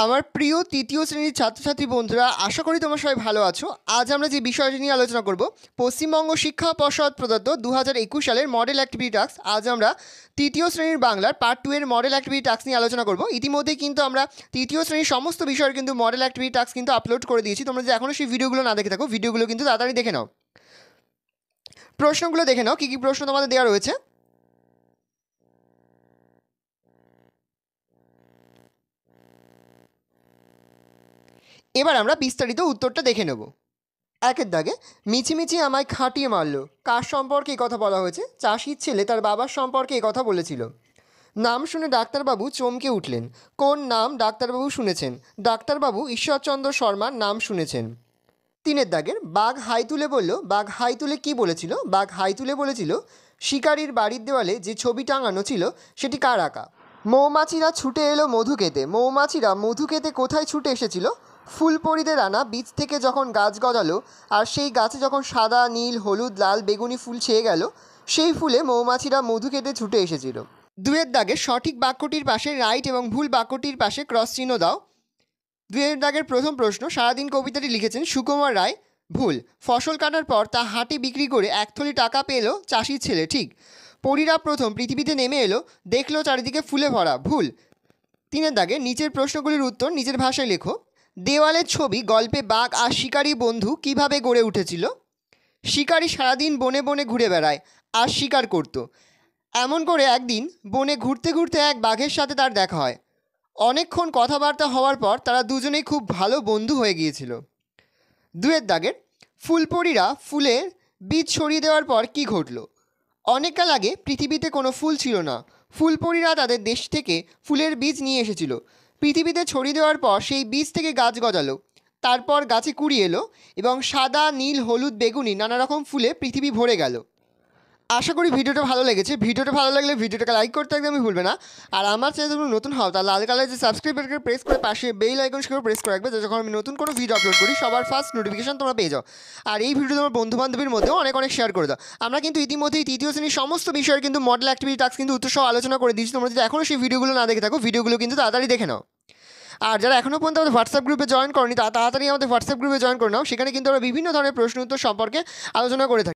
आमार प्रिय तृतीय श्रेणी छात्रछात्री बंधुरा आशा करी तोमरा सबाई भालो आछो। आज आमरा जे विषयटी निये आलोचना करब पश्चिम बंग शिक्षा पर्षद प्रदत्त 2021 सालेर मडेल एक्टिविटी टास्क। आज आमरा तृतीय श्रेणीर बांगलार पार्ट 2 एर मडेल एक्टिविटी टास्क निये आलोचना करब। इतिमध्ये किन्तु आमरा तृतीय श्रेणीर समस्त विषयेर किन्तु मडेल एक्टिविटी टास्क किन्तु आपलोड करे दियेछि। तोमरा जे एखोनो सेई भिडियोगुलो ना देखे थाको भिडियोगुलो किन्तु ताड़ाताड़ी देखे नाओ, प्रश्नगुलो देखे नाओ कि कि प्रश्न तोमादेर देया रयेछे। एबार आमरा विस्तारित उत्तरटा देखे नेब। एकेर दागे मिछिमिछि आमाय खाटिए मारल, कार सम्पर्के कथा बला हयेछे? चाषिर छेले तार बाबार सम्पर्के कथा बोलेछिलो। नाम शुने डाक्तारबाबू चमके उठलेन, कोन नाम डाक्तारबाबू शुनेछेन? डाक्तारबाबू ईश्वरचंद्र शर्मार नाम शुनेछेन। तीनेर दागेर बाघ हाई तुले बोलल, बाघ हाई तुले कि बोलेछिलो? बाघ हाई तुले बोलेछिलो शिकारीर बाड़िर देवाले जे छवि टांगानो छिलो सेटी कार आँका। मौमाछिरा छुटे एलो मधु खेते, मौमाछिरा मधु खेते कोथाय छुटे एसेछिलो? फुलपरिदे राना बीज थेके जखन गाछ गजालो आर सेई गाछे जखन सादा नील हलुद लाल बेगुनी फुल छेये गेलो सेई फुले मौमाछिरा मधु खेते छुटे एसेछिलो। दुइयेर दागे सठिक वाक्यटिर पाशे राइट एबं भूल वाक्यटिर पाशे क्रस चिह्न दाओ। दुइयेर दागेर प्रथम प्रश्न सारादिन कविताटी लिखेछेन सुकुमार राय। भूल, फसल काटार पर ता हाटे बिक्री करे एक थलि टाका पेल चाषिर छेले। ठीक, परिरा प्रथम पृथिवीते नेमे एलो देखलो चारिदिके फुले भरा। भूल। तीनेर दागे नीचेर प्रश्नगुलिर उत्तर निजेर भाषाय लेखो। देवालेर छवि गल्पे बाघ आर शिकारी बंधु किभाबे गड़े उठेछिलो? शिकारी सारा दिन बने बने घुरे बेड़ाय आर शिकार करतो। एमन करे एकदिन बने घुरते घुरते एक बाघेर साथे तार देखा हय। अनेकक्षण कथाबार्ता हवार पर तारा दुजोनेई खूब भालो बंधु हये गियेछिलो। दुइयेर दागेर फुलपरिरा फुलेर बीज छड़िये देवार पर कि घटलो? अनेककाल आगे पृथिवीते कोनो फुल छिलो ना, फुलपरिरा तादेर देश थेके फुलेर बीज निये एसेछिलो। पृथिवीते छड़िए देवार पर सेई बीज थेके गाछ गजालो, तारपर गाछे कुड़ी एलो एबं सादा नील हलुद बेगुनी नाना रकम फुले पृथिवी भरे गेलो। आशा करी भिडियोटा भालो लेगेछे। भिडियोटा भालो लागले भिडियोटाके लाइक करते एकदमই ভুলবে না। আর আমার চ্যানেলে যদি নতুন হও তাহলে লাল কালারের যে সাবস্ক্রাইব বাটন প্রেস করে পাশে বেল আইকন করে প্রেস করে রাখবে, যখন আমি নতুন কোনো ভিডিও আপলোড করি সবার ফার্স্ট নোটিফিকেশন তোমরা পেয়ে যাও। আর এই ভিডিও তোমার বন্ধু বান্ধবীর মধ্যেও অনেক অনেক শেয়ার করে দাও। আমরা কিন্তু ইতিমধ্যে তৃতীয় শ্রেণীর সমস্ত বিষয়ের কিন্তু মডেল অ্যাক্টিভিটি টাস্ক কিন্তু উত্তর সহ আলোচনা করে দিয়েছি। তোমরা যদি এখনো সেই ভিডিওগুলো না দেখে থাকো ভিডিওগুলো কিন্তু তাড়াতাড়ি দেখে নাও। আর যারা এখনো পর্যন্ত আমাদের হোয়াটসঅ্যাপ গ্রুপে জয়েন করনি তাড়াতাড়ি আমাদের হোয়াটসঅ্যাপ গ্রুপে জয়েন করে নাও। সেখানে কিন্তু আমরা বিভিন্ন ধরনের প্রশ্ন উত্তর সম্পর্কে আলোচনা করে থাকি।